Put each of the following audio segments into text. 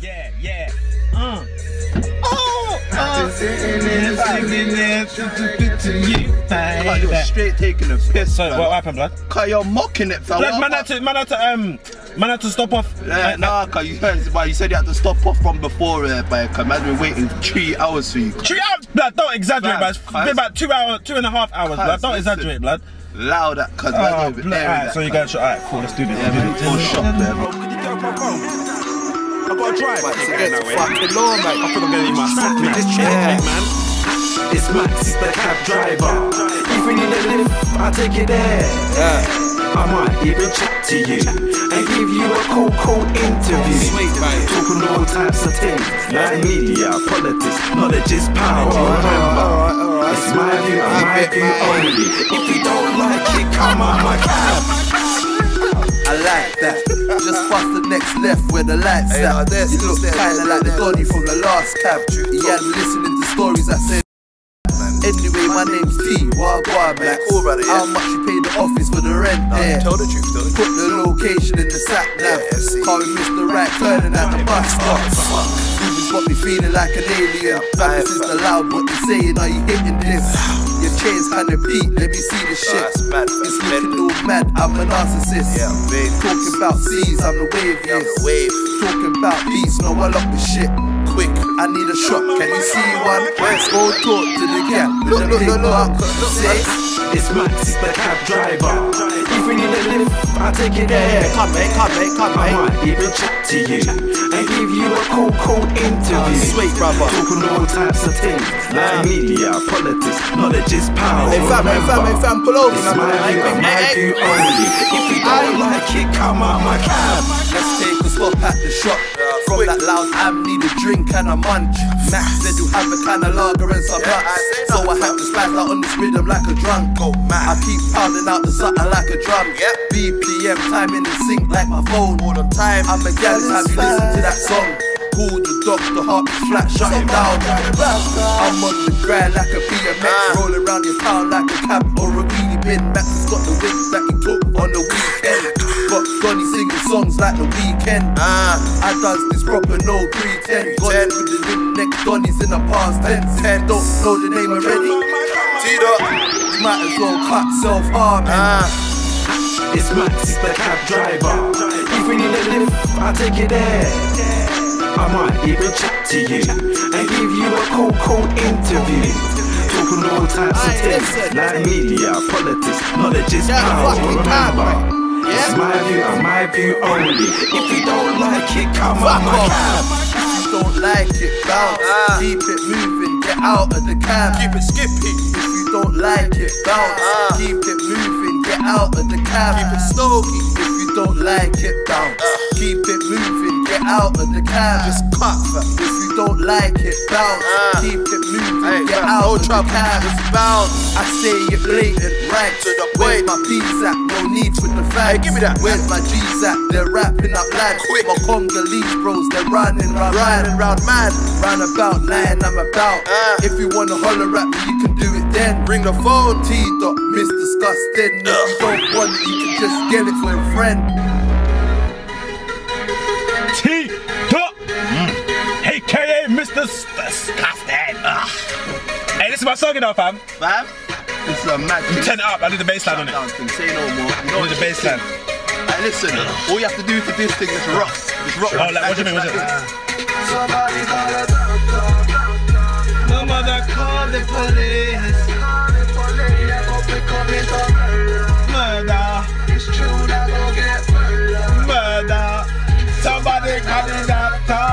You're straight taking a piss. Sorry, what happened, blood? Cause you're mocking it, fella. Blood, man had to stop off. Nah, cause you said you had to stop off from before, cause man been waiting 3 hours for you. 3 hours, blood. Don't exaggerate, blood. It's been about 2 hours, 2.5 hours, blood. Don't exaggerate, blood. Loud at cause man over there. Alright, so you guys, alright, cool. Let's do this. I got to drive. Fucking law, mate. I think I'm gonna leave my sack in this chair, man. It's Max DaCabDriver. You bring in the lift, I'll take you there. I might even chat to you and give you a cold interview. Talking all types of things like media, politics, knowledge is power. Remember, it's my view, only. If you don't like it, come on my cab. I like that. Just past the next left where the lights out. He looks kinda like the Donny from the last cab. He had listening to stories I said. Anyway, my name's T. Wagwan, Max. How much you pay the office for the rent there? Tell the truth, though. Put the location in the sat nav. Can't miss the right turning at the bus stop. Got me feeling like an alien. This is allowed, what you're saying, are you hitting this? Your chain's kinda beat, let me see the shit. It's looking all mad, I'm a narcissist. Talking about C's, I'm the waviest. Talking about B's, no I love the shit. Quick, I need a shot, can you see one? Let's go talk to the cat. It's Max DaCabDriver. If we need a lift, I'll take you there. Come mate. I might even chat to you and give you a cold interview. Sweet brother, talking all types of things like media, politics, knowledge is power. Hey fam, pull over. It's my view only. If you don't like it, come out my cab. Let's take a stop at the shop. From that loud, I need a drink and a munch. Max said you have a can of lager and some nuts, so I have to spaz out on this rhythm like a drunk. I keep pounding out the sutter like a drum. BPM time in the sync like my phone. All the time, I'm a gal. Have you listened to that song? Called the doctor, heart is flat, shut him down. I'm on the grind like a BMX, rolling around your town like a cab or a wheelie bin. Max has got the wings that he took on the weekend. Got Donny singing songs like The Weeknd. I dance this proper, no pretend. Got it with the rim next, Donny's in the past tense. Don't know the name already. T Dot, might as well cut self-harm. It's Max DaCabDriver. If we need a lift, I'll take you there. I might even chat to you and give you a cold interview. Talking all types of things like media, politics, knowledge is power. Remember, it's my view and my view only. If you don't like it, come on my cab. If you don't like it, bounce. Keep it moving, get out of the cab. Keep it skipping. If you don't like it, bounce. Keep it moving, get out of the cab. Keep it stoking. If you don't like it, bounce. Keep it moving. Get out of the cab, just cut. If you don't like it, bounce. Keep it moving, get out of the cab, just bounce. I say it blatant, right to the point. My P's at, no need with the fags. Give me that. Where's my G's at? They're rapping up loud. Quick, my Congolese bros, they're running round mad. Round about, lying I'm about. If you wanna holler at me, you can do it then. Ring the phone, T Dot, Mr Scustin. If you don't want it, you can just get it for a friend. T Dot, aka Mr Scustin. Hey, this is my song, you know, fam. Fam, this is a magic. You turn it up. I need the bass line on it. Say no more. You know the bass line. Hey, listen. All you have to do to this thing is rock. Just rock. Oh, like, what do you mean? Somebody call the doctor. No mother, call the police. Call the police. They're gonna pick up me some murder. It's true that I'll get murder. Somebody call the doctor.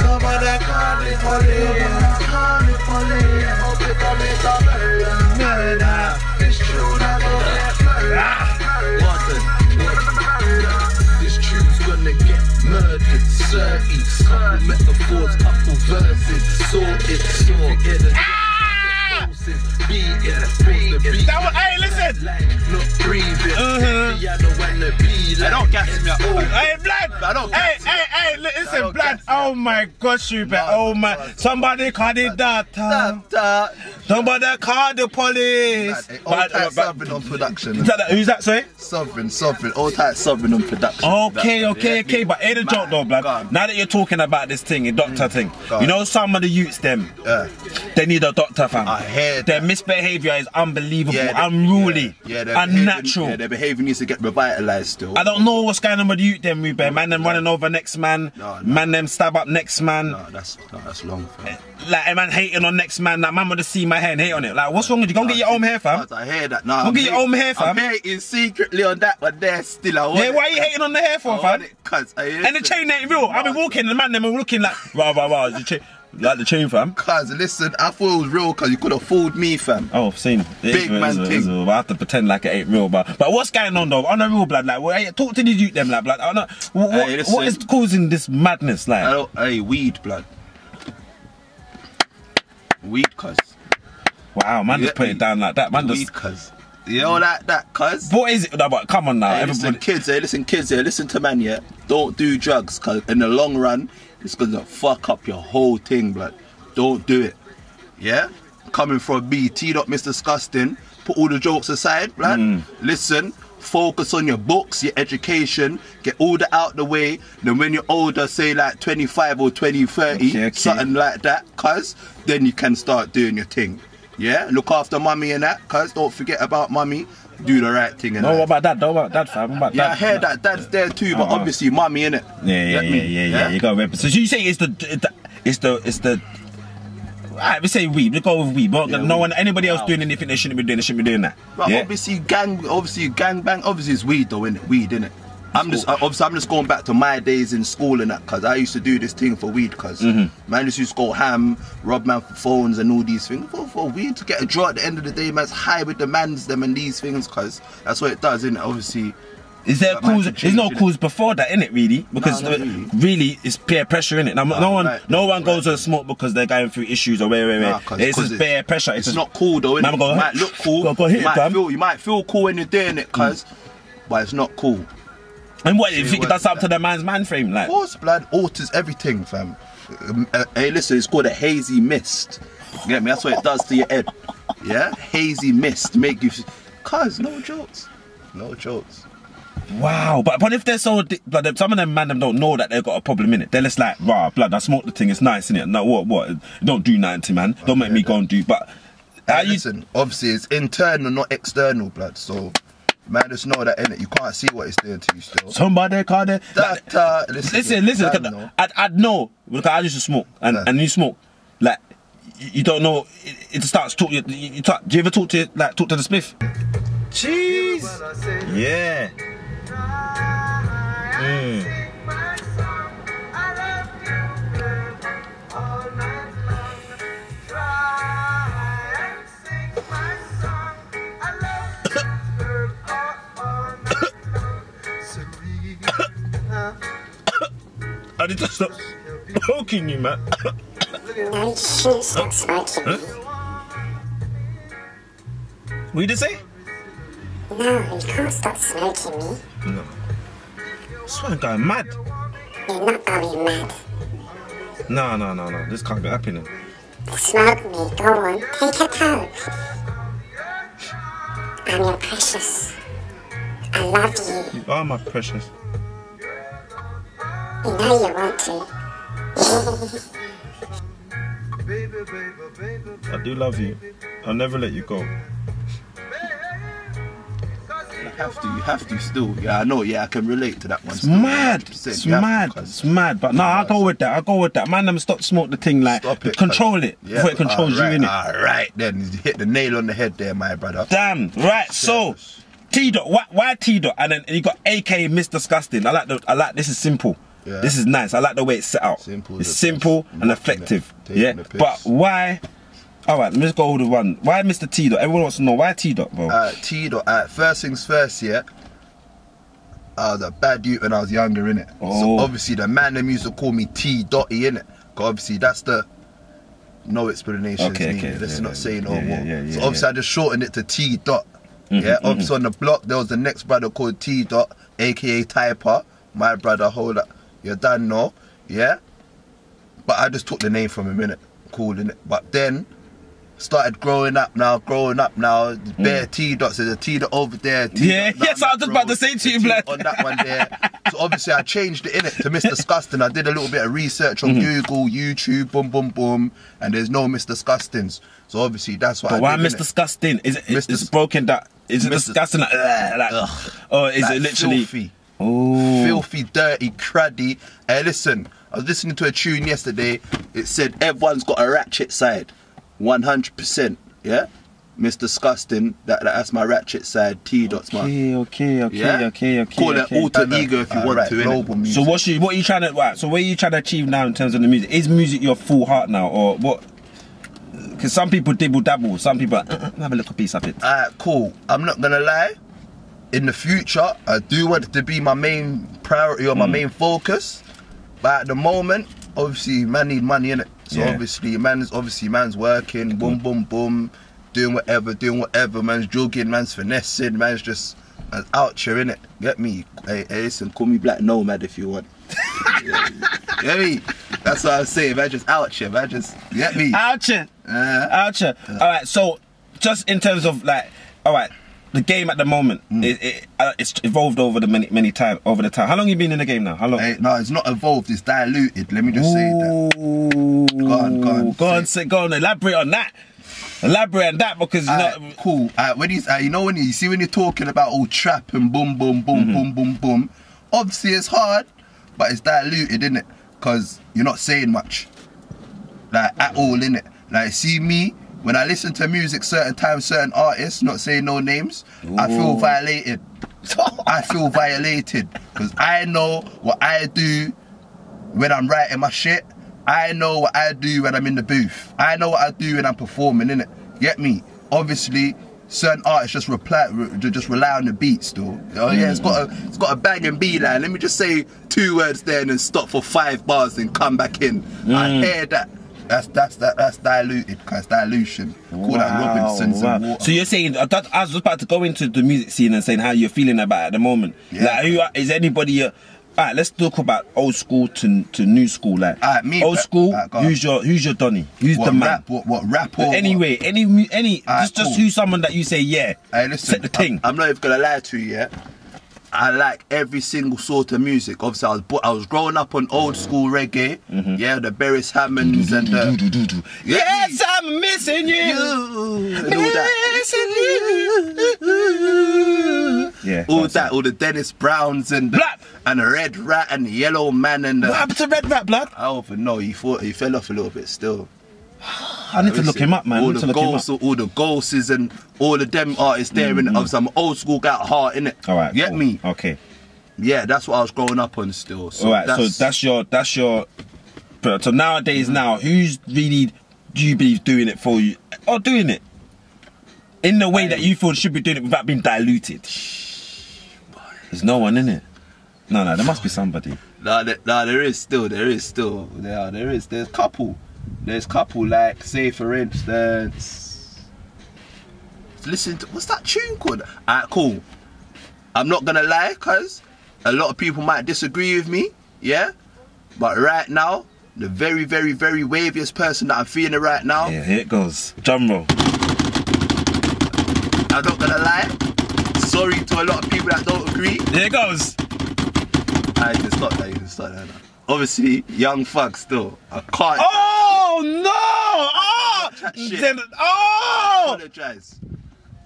Somebody call the police. Call the police. Hope you come in some murder. It's true that we'll get murdered. This true's gonna get murdered. Certies, couple metaphors, couple verses. Sorted. Hey, listen. Not breathing. I don't gas me up. Hey, blood. Hey, listen, blood. that. Oh my gosh, you bet. Oh my. Somebody called it that. Somebody called the police. All type sovereign on production. Who's that, sorry? Sovereign. All type sovereign on production. Okay. But ain't a joke though, blood. Now that you're talking about this thing, the doctor thing, you know some of the youths, them, they need a doctor, fam. I hear their misbehavior is unbelievable, unruly, unnatural. Their behavior needs to get revitalized still. I don't know what's going on with the youth, them, Ruben. Man, them running over next man. Man, them stab up next man. No, that's long, fam. Like a man hating on next man. That man would have seen my hair and hate on it. Like, what's wrong with you? Go and get your own hair, fam. I hear that. Nah, go get your own hair, fam. I'm hating secretly on that, but they're still. Yeah, why are you hating on the hair for, fam? And the chain ain't real. I've been walking, and the man them are looking like, wow. Like the chain, fam. Cause listen, I thought it was real cause you could have fooled me, fam. Oh, I've seen. Big man thing. I have to pretend like it ain't real, but what's going on though? On the real, blood, like, well, talk to the youth, them, like, blood. What is causing this madness, like? Hey, weed, blood. Weed, cuz. Wow, man, just put it down like that, man. Weed, cuz. You know that, cuz. What is it? No, but come on now, everybody. Listen, kids, listen to man, yeah. Don't do drugs, cuz in the long run, it's gonna fuck up your whole thing, blood. Don't do it. Yeah? Coming from me, T Dot, Mr Scustin, put all the jokes aside, blood. Listen, focus on your books, your education, get all that out the way. Then when you're older, say like 25 or 20, 30, something like that, cuz then you can start doing your thing. Yeah? Look after mummy and that, cuz don't forget about mummy. Do the right thing and no, what about that? Don't about that, fam. About yeah, dad, I hear that. Dad's there too, but obviously, mummy, innit? Yeah. You gotta remember. So you say it's the. Alright, we say weed. We go with weed. But no one, anybody else doing anything they shouldn't be doing. They shouldn't be doing that. But obviously gang bang. Obviously, it's weed though, innit? Weed, innit? I'm just going back to my days in school and that, cuz I used to do this thing for weed, cuz man just used to go ham, rob man for phones and all these things for weed to get a draw. At the end of the day, man's high with the mans them and these things, cuz that's what it does, innit? Obviously, is there a cause? There's no cause before that, innit? Really, because really it's peer pressure, innit? Now, no one goes to smoke because they're going through issues or it's just peer pressure. It's not cool though, innit? You might look cool, you might feel cool when you're doing it, cuz, but it's not cool. And what if that's up to the man's man frame, like? Of course, blood alters everything, fam. Hey, listen, it's called a hazy mist. You get me? That's what it does to your head. Yeah, hazy mist make you. Cause no jokes. Wow, but if they're so, but some of them man them don't know that they've got a problem, in it. They're just like, rah, blood. I smoked the thing. It's nice, innit? No, what? Don't do nothing to man. Don't make me go and do. But hey, listen, obviously it's internal, not external, blood. So. Man, just know that, innit? You can't see what it's doing to you still. Somebody called it. Like, listen. I know. Because I used to smoke, and you smoke. Like, you don't know. It starts talk. Do you ever talk to the spliff? Jeez. Yeah. I need to stop poking you, man. What did you say? No, you can't stop smoking me. No. I swear I'm going mad. You're not going mad. No. This can't be happening. Smoke me, go on. Take a coke. I'm your precious. I love you. You are my precious. You know you want to. I do love you. I'll never let you go. You have to still. Yeah, I know. Yeah, I can relate to that one. It's still, mad. It's mad. But no, I go with that. Man, them stop smoke the thing, like, control it before it controls you, innit? All right, then. You hit the nail on the head there, my brother. Damn. Right, so. T Dot, why T Dot? And then you got AK Mr Scustin. I like this is simple. Yeah. This is nice. I like the way it's set out. It's simple and effective. Yeah. But why? Alright, let's go with the one. Why Mr T Dot? Everyone wants to know why T Dot, bro. T Dot. First things first, yeah. I was a bad youth when I was younger, innit? Oh. So obviously the man them used to call me T Dotty, innit? Cause obviously that's the no explanations. Okay. Let's not say no more. So obviously I just shortened it to T Dot. Yeah, obviously on the block there was the next brother called T Dot, aka Typer. My brother, hold up, you're done now. Yeah, But I just took the name from him, innit? Cool, innit? But then, started growing up now. Bare T Dots, there's a T Dot over there. I was just about to say to you, blood. On that one there. So obviously I changed it, innit, to Mr Scustin. I did a little bit of research on Google, YouTube, boom. And there's no Mr Scustins. So obviously that's what I did. But why Mr Scustin? Is it it's broken that? Is it disgusting? Or is it literally filthy? Ooh. Filthy, dirty, cruddy. Hey, listen, I was listening to a tune yesterday. It said everyone's got a ratchet side, 100%. Yeah, Mr. Scustin, that's my ratchet side. T Dot's my. Okay. Call it alter ego if you want to. Global music. So what are you trying to? Right, so what are you trying to achieve now in terms of the music? Is music your full heart now, or what? Because some people dibble dabble, some people have a little piece of it. Alright, cool. I'm not gonna lie. In the future, I do want it to be my main priority or my main focus. But at the moment, obviously, man need money, innit? So obviously man's working, boom, doing whatever, man's jogging, man's finessing, man's just out here, innit? Get me? Hey, listen, call me Black Nomad if you want. Get me? That's what I'm saying, man, just out here, man, just get me? Out here. Alright, so just in terms of like, alright, the game at the moment, it's evolved over the time. How long you been in the game now? How long? Hey, no, it's not evolved. It's diluted. Let me just say that. Go on. Elaborate on that. Elaborate on that because you know. Cool. When he's, you know, when you're talking about all trap and boom. Obviously, it's hard, but it's diluted, innit? Because you're not saying much, like at all, innit? Like, see me. When I listen to music certain times, certain artists, not saying no names, I feel violated. I feel violated. Because I know what I do when I'm writing my shit. I know what I do when I'm in the booth. I know what I do when I'm performing, innit? Get me? Obviously, certain artists just rely on the beat still. Oh yeah, it's got a banging beat line. Let me just say 2 words there and then stop for 5 bars and come back in. I hear that. That's diluted, cause dilution. Call that Robinson's and water. So you're saying that, I was about to go into the music scene and saying how you're feeling about it at the moment. Yeah. Like, is anybody? Alright, let's talk about old school to new school. Like, old school. Who's your Donny? Who's the man? What rapper? Anyway, what? any. Just who's someone that you say Hey, listen, set the thing. I'm not even gonna lie to you. Yeah, I like every single sort of music. Obviously, I was growing up on old school reggae. Yeah, the Berris Hammonds and the yes, I'm missing you. And all that. Yeah, all the Dennis Browns and the Red Rat and the Yellow Man and the. What happened to Red Rat, blood? I don't even know. He fell off a little bit still. I need to look him up, man. All the Ghosts and all of them artists there, and of some old school got heart in it. Alright, get me? Okay. Yeah, that's what I was growing up on still. So alright, so that's your. So nowadays, who's really do you believe doing it for you or doing it in the way that you feel should be doing it without being diluted? There's no one in it. No, there must be somebody. There is still. There's a couple. Like, say for instance, listen to, what's that tune called? Alright, cool. I'm not gonna lie, cause a lot of people might disagree with me, yeah? But right now, the very, very, very waviest person that I'm feeling right now. Yeah, here it goes. Drum roll. I'm not gonna lie. Sorry to a lot of people that don't agree. Here it goes. Alright, you can stop that. Obviously, Young Thug still. I can't. Oh no! I apologize.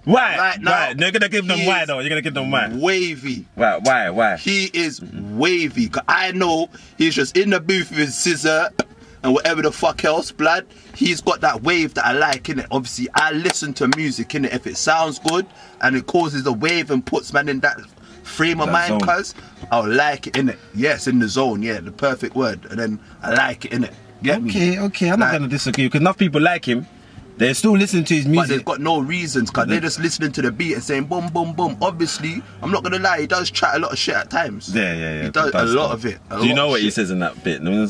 Why? Right now, you're gonna give them why though. You're gonna give them why. Wavy. Why? He is wavy. Cause I know he's just in the booth with his scissor and whatever the fuck else, blood. He's got that wave that I like, innit? Obviously, I listen to music, innit? If it sounds good and it causes a wave and puts man in that frame of mind, cuz I like it, innit? Yes, in the zone, yeah, the perfect word. And then I like it, innit? Get me? Okay, I'm not gonna disagree because enough people like him. They're still listening to his music, but they've got no reasons because they're just listening to the beat and saying boom. Obviously, I'm not gonna lie, he does chat a lot of shit at times. Yeah. He does a lot of it. Do you know what he says in that bit? Yeah,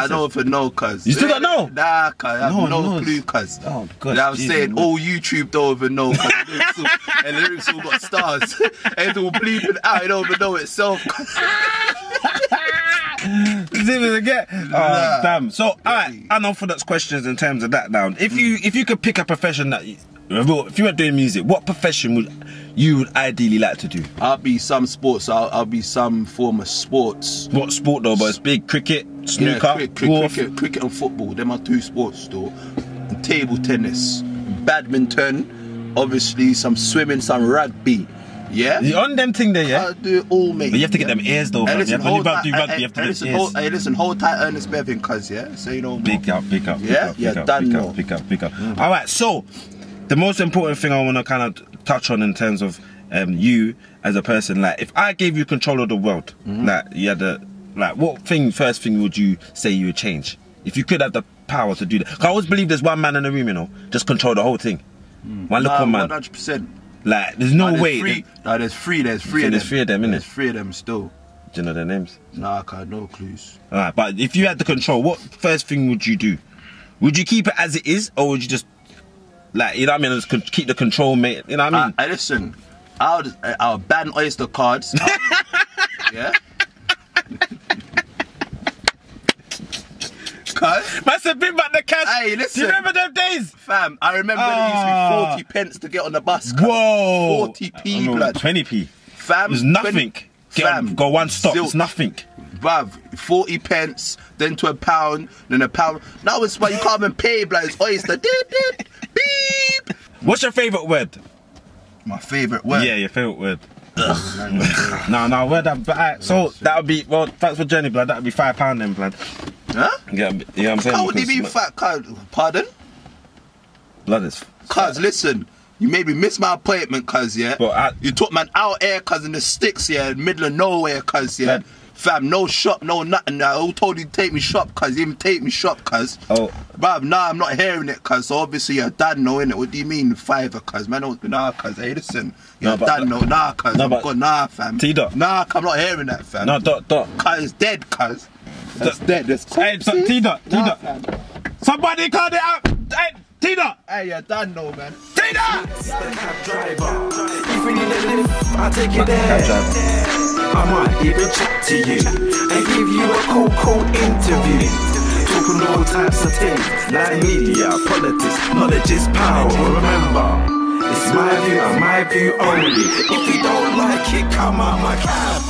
I don't even know, cuz. You still don't know? Nah, cuz. I have no clue, cuz. Oh god. I'm saying all YouTube don't even know, cuz. And the lyrics all got stars. It's all bleeping out. It don't even know itself, cuz. Damn. So alright, enough of those questions in terms of that now. If you could pick a profession that you, if you were doing music, what profession would you ideally like to do? I'd be some sports. I'll be some form of sports. What sport though? But it's big. Cricket, snooker, yeah, cricket and football. They're my two sports though. And table tennis, badminton, obviously some swimming, some rugby. Yeah, you on them thing there, yeah. I do it all, mate. But you have to get them ears though. Hey, listen, hold tight, Ernest Bevin, cuz yeah. So you know, pick up. Yeah, yeah, done. Pick up. All right, so. The most important thing I want to kind of touch on in terms of you as a person, like if I gave you control of the world, like you had the, what thing, first thing would you say you would change? If you could have the power to do that. Cause I always believe there's one man in the room, you know, just control the whole thing. One look on man. 100%. Like there's no way. There's three of them still. Do you know their names? Nah, I can't, no clues. All right, but if you had the control, what first thing would you do? Would you keep it as it is, or would you just you know what I mean? Just keep the control, mate. You know what I mean? Listen, I'll ban Oyster cards. Yeah? Must have been back the cash. Hey, listen. Do you remember them days? Fam, I remember when it used to be 40 pence to get on the bus. Whoa. 40p, blood. 20p. Fam. It's nothing. Fam. Go one stop. It's nothing. Bruv, 40 pence, then to £1, then £1. That was why you can't even pay, blood. It's Oyster. Beep. What's your favourite word? My favourite word? Yeah, your favourite word. No, word that. So that would be, well, thanks for journey, blood. That would be £5 then, blood. Huh? Yeah, you know what I'm saying? How would it be fat? Pardon? Blood is. Cuz, listen, you made me miss my appointment, cuz, yeah? Well, you took man out here, cuz, in the sticks, yeah? In the middle of nowhere, cuz, yeah? Blood. Fam, no shop, no nothing. I told you to take me shop, cuz. You even take me shop, cuz. Oh. Bruv, nah, I'm not hearing it, cuz. So obviously, your dad know, innit? What do you mean, fiver, cuz? Man, nah, cuz. Hey, listen. Your dad know, nah, cuz. Nah, fam. T Dot. Nah, I'm not hearing that, fam. No, Dot. Cuz it's dead, cuz. It's dead. Hey, T Dot. T Dot. Somebody call it out. Hey, T Dot. Hey, your dad know, man. T Dot! I'll take you there. I might even chat to you and give you a cold interview. Talking all types of things like media, politics, knowledge is power. Remember, it's my view and my view only. If you don't like it, come on my cab.